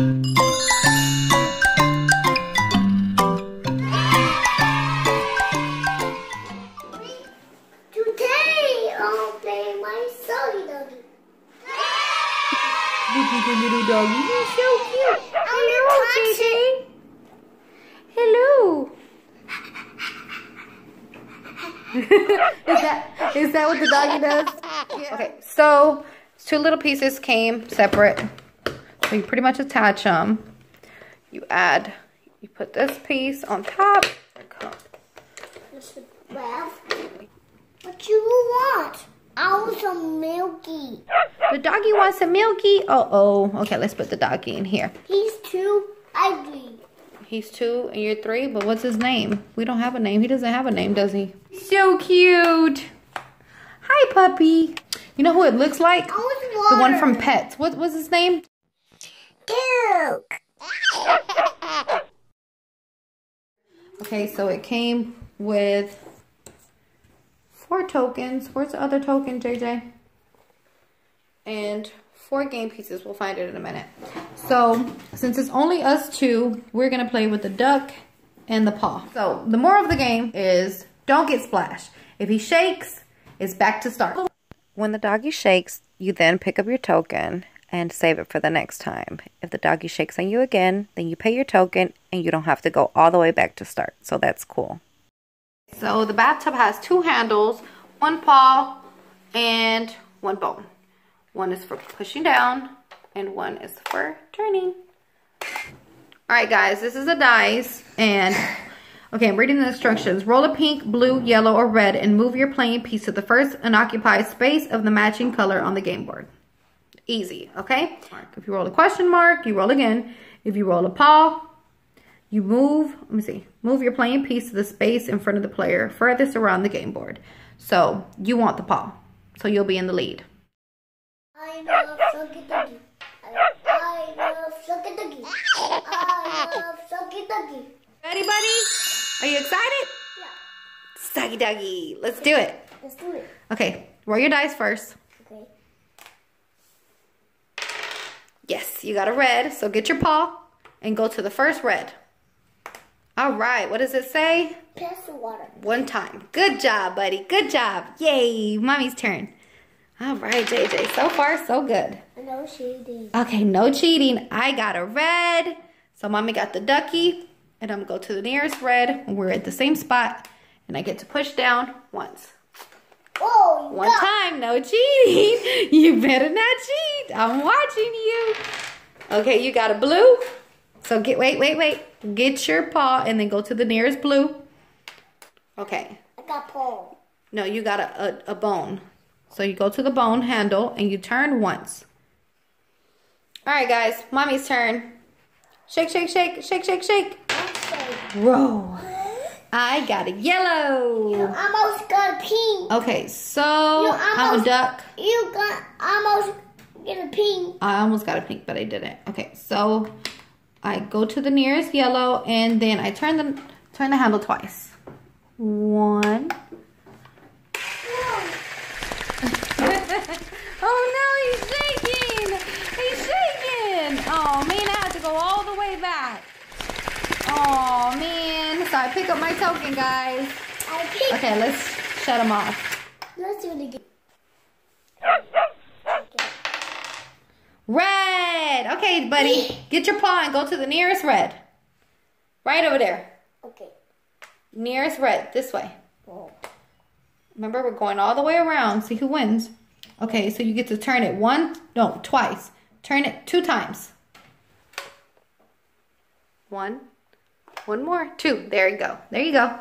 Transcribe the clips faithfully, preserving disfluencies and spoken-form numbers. Look at the little doggy. He's so cute. Hello, baby. Hello. is that is that what the doggy does? Yeah. Okay, so two little pieces came separate. So you pretty much attach them. You add. You put this piece on top. Well, what you want? I want some milky. The doggy wants some milky. Uh oh. Okay, let's put the doggy in here. He's two ugly. He's two and you're three, but what's his name? We don't have a name. He doesn't have a name, does he? So cute. Hi, puppy. You know who it looks like? The one from Pets. What was his name? Duke. Okay, so it came with four tokens. Where's the other token, J J? And four game pieces. We'll find it in a minute. So, since it's only us two, we're going to play with the duck and the paw. So, the moral of the game is don't get splashed. If he shakes, it's back to start. When the doggy shakes, you then pick up your token and save it for the next time. If the doggy shakes on you again, then you pay your token and you don't have to go all the way back to start. So, that's cool. So the bathtub has two handles, one paw, and one bone. One is for pushing down, and one is for turning. Alright guys, this is the dice, and okay, I'm reading the instructions. Roll a pink, blue, yellow, or red, and move your playing piece to the first unoccupied space of the matching color on the game board. Easy, okay? If you roll a question mark, you roll again. If you roll a paw, you move, let me see, move your playing piece to the space in front of the player furthest around the game board. So, you want the paw. So, you'll be in the lead. I love Soggy Doggy. I love Soggy Doggy. I love Soggy Doggy. Ready, buddy? Are you excited? Yeah. Soggy Doggy. Let's do it. Let's do it. Okay, roll your dice first. Okay. Yes, you got a red. So, get your paw and go to the first red. All right, what does it say? Pass the water. One time. Good job, buddy. Good job. Yay, mommy's turn. All right, J J. So far, so good. No cheating. Okay, no cheating. I got a red. So mommy got the ducky. And I'm going to go to the nearest red. We're at the same spot. And I get to push down once. Oh, One no. time, no cheating. You better not cheat. I'm watching you. Okay, you got a blue. So get, wait, wait, wait. Get your paw and then go to the nearest blue. Okay. I got paw. No, you got a, a, a bone. So you go to the bone handle and you turn once. All right, guys. Mommy's turn. Shake, shake, shake, shake, shake, shake. Roll. I got a yellow. You almost got a pink. Okay, so almost, I'm a duck. You got almost get a pink. I almost got a pink, but I didn't. Okay, so I go to the nearest yellow and then I turn the turn the handle twice. One. Oh no, he's shaking! He's shaking! Oh man, I have to go all the way back. Oh man, so I pick up my token, guys. I pick okay, let's shut him off. Let's do it again. Red. Okay, buddy. Get your paw and go to the nearest red. Right over there. Okay. Nearest red. This way. Oh. Remember, we're going all the way around. See who wins. Okay, so you get to turn it one. No, twice. Turn it two times. One. One more. Two. There you go. There you go.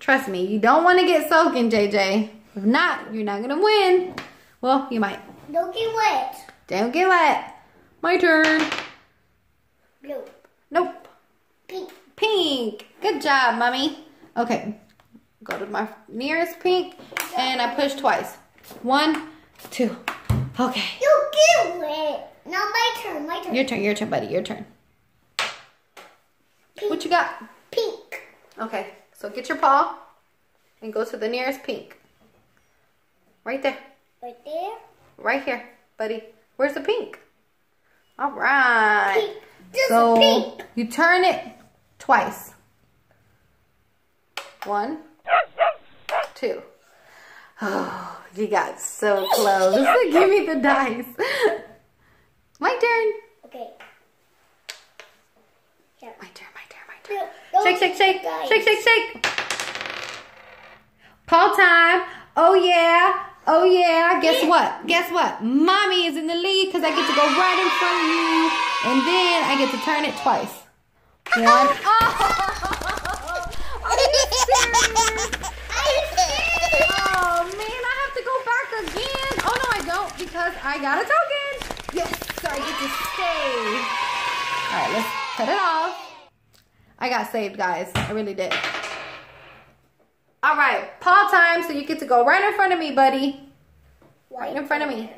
Trust me. You don't want to get soaking, J J. If not, you're not going to win. Well, you might. Don't get wet. Don't get wet. My turn. Blue. Nope. Pink. Pink. Good job, mommy. Okay. Go to my nearest pink. And I push twice. One, two. Okay. You get wet. Now my turn. My turn. Your turn. Your turn, buddy. Your turn. Pink. What you got? Pink. Okay. So get your paw. And go to the nearest pink. Right there. Right there. Right here, buddy. Where's the pink? All right. Pink. so pink. You turn it twice. One, two. Oh, you got so close. Give me the dice. My turn. Okay. Yeah. My turn, my turn, my turn. No, shake, shake, shake. Dice. Shake, shake, shake. Paw time. Oh, yeah. Oh, yeah. Guess what? Guess what? Mommy is in the lead because I get to go right in front of you. And then I get to turn it twice. One. Oh. Are you serious? Are you serious? Oh, man. I have to go back again. Oh, no, I don't because I got a token. Yes. So I get to save. All right. Let's cut it off. I got saved, guys. I really did. All right, paw time, so you get to go right in front of me, buddy. Right in front of me.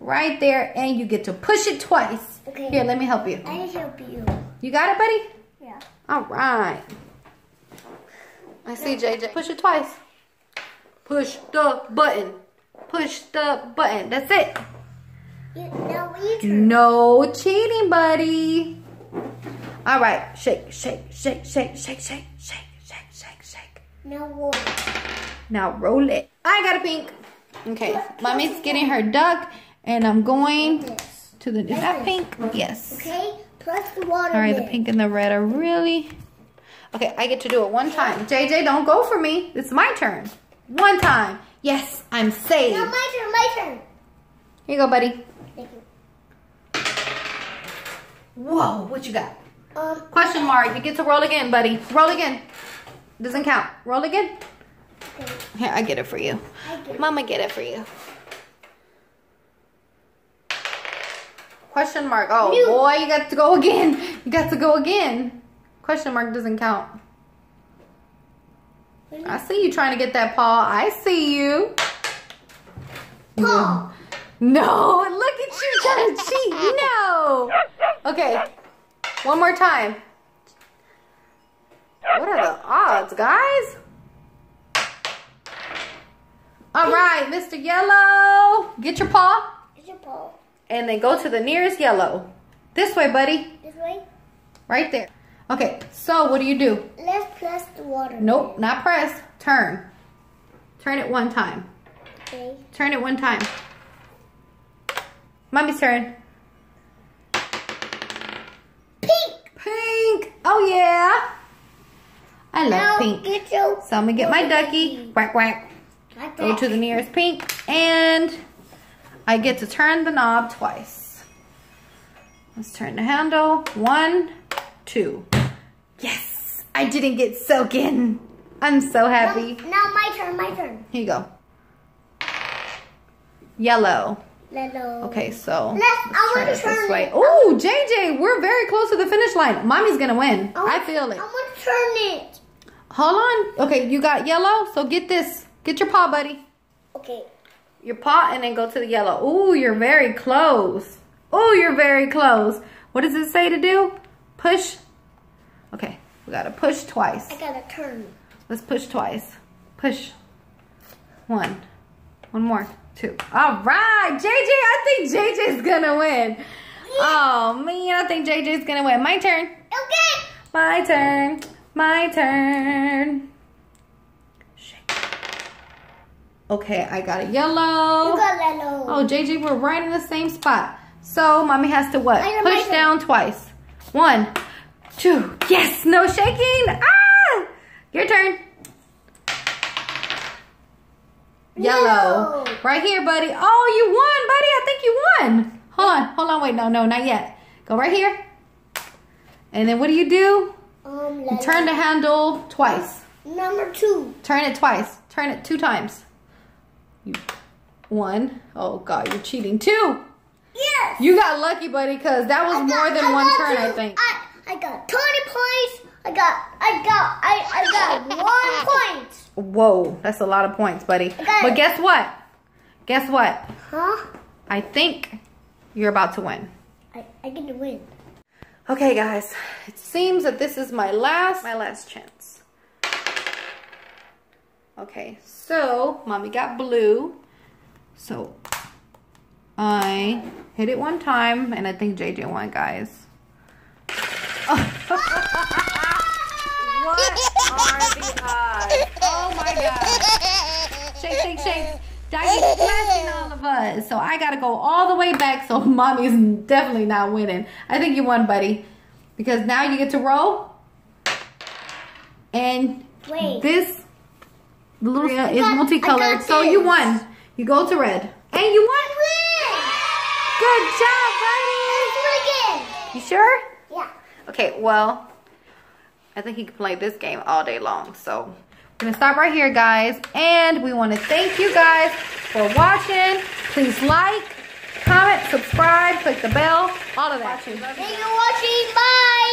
Right there, and you get to push it twice. Okay. Here, let me help you. I help you. You got it, buddy? Yeah. All right. I see, J J. Push it twice. Push the button. Push the button. That's it. You, no, no cheating, buddy. All right, shake, shake, shake, shake, shake, shake, shake. Now roll it. Now roll it. I got a pink. Okay, what? Mommy's getting her duck, and I'm going yes. to the. Is yes. that pink? Yes. Okay, plus the water. All right, the pink and the red are really. Okay, I get to do it one time. J J, don't go for me. It's my turn. One time. Yes, I'm saved. No, my turn, my turn. Here you go, buddy. Thank you. Whoa, what you got? Um, Question mark. You get to roll again, buddy. Roll again. Doesn't count. Roll again. Okay. Here, I get it for you. Get it. Mama, get it for you. Question mark. Oh, New. boy, you got to go again. You got to go again. Question mark doesn't count. New. I see you trying to get that paw. I see you. Paw. No, look at you trying to cheat. No. Okay, one more time. What are the odds, guys? All right, Mister Yellow. Get your paw. Get your paw. And then go to the nearest yellow. This way, buddy. This way? Right there. Okay, so what do you do? Let's press the water. Nope, not press. Turn. Turn it one time. Okay. Turn it one time. Mommy's turn. Pink. Pink. Oh, yeah. I love now pink. So I'm going to get my ducky. Quack, quack. Go to the nearest pink. And I get to turn the knob twice. Let's turn the handle. One, two. Yes. I didn't get soaking. I'm so happy. Now, now my turn, my turn. Here you go. Yellow. Yellow. Okay, so let's, let's I turn it this turn way. Oh, J J, we're very close to the finish line. Mommy's going to win. I, want, I feel it. I want to turn it. Hold on. Okay, you got yellow, so get this. Get your paw, buddy. Okay. Your paw and then go to the yellow. Ooh, you're very close. Ooh, you're very close. What does it say to do? Push. Okay, we got to push twice. I got to turn. Let's push twice. Push. One. One more. Two. All right, J J, I think J J's going to win. Yeah. Oh, man, I think J J's going to win. My turn. Okay. My turn. My turn. Shake. Okay, I got a yellow. You got yellow. Oh, J J, we're right in the same spot. So, Mommy has to what? Push down twice. One, two. Yes, no shaking. Ah! Your turn. Yellow. No. Right here, buddy. Oh, you won, buddy. I think you won. Hold on. Hold on. Wait, no, no, not yet. Go right here. And then what do you do? Um, you turn the handle twice. Number two. Turn it twice. Turn it two times. You, one. Oh, God, you're cheating. Two. Yes. You got lucky, buddy, because that was got, more than I one turn, two. I think. I, I got twenty points. I got, I got, I, I got one point. Whoa, that's a lot of points, buddy. But guess what? Guess what? Huh? I think you're about to win. I, I get to win. Okay, guys. It seems that this is my last, my last chance. Okay, so Mommy got blue. So I hit it one time, and I think J J won, guys. the eye. Oh my God. Shake, shake, shake. Doggy's smashing all of us. So I gotta go all the way back. So mommy's definitely not winning. I think you won, buddy. Because now you get to roll. And Wait. this little got, is multicolored. So you won. You go to red. And you won. Red. Good job, buddy. Let's do it again. You sure? Yeah. Okay, well, I think he can play this game all day long. So we're gonna stop right here, guys, and we want to thank you guys for watching. Please like, comment, subscribe, click the bell, all of that. Thank you for watching. Bye.